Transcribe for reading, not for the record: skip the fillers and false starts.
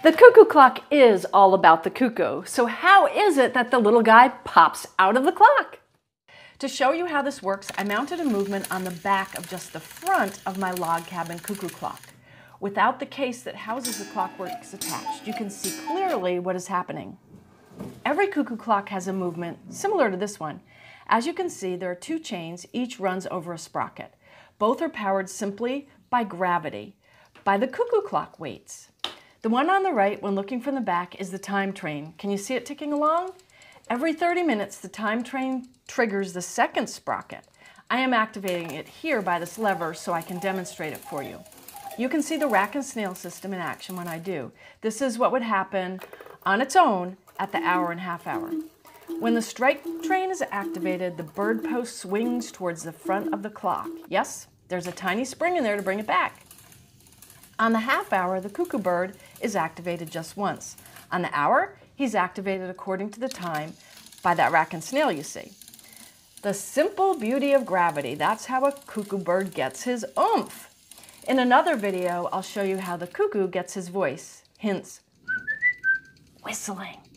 The cuckoo clock is all about the cuckoo, so how is it that the little guy pops out of the clock? To show you how this works, I mounted a movement on the back of just the front of my log cabin cuckoo clock. Without the case that houses the clockworks attached, you can see clearly what is happening. Every cuckoo clock has a movement similar to this one. As you can see, there are two chains, each runs over a sprocket. Both are powered simply by gravity, by the cuckoo clock weights. The one on the right, when looking from the back, is the time train. Can you see it ticking along? Every 30 minutes, the time train triggers the second sprocket. I am activating it here by this lever so I can demonstrate it for you. You can see the rack and snail system in action when I do. This is what would happen on its own at the hour and half hour. When the strike train is activated, the bird post swings towards the front of the clock. Yes, there's a tiny spring in there to bring it back. On the half hour, the cuckoo bird is activated just once. On the hour, he's activated according to the time by that rack and snail you see. The simple beauty of gravity, that's how a cuckoo bird gets his oomph. In another video, I'll show you how the cuckoo gets his voice, hence whistling.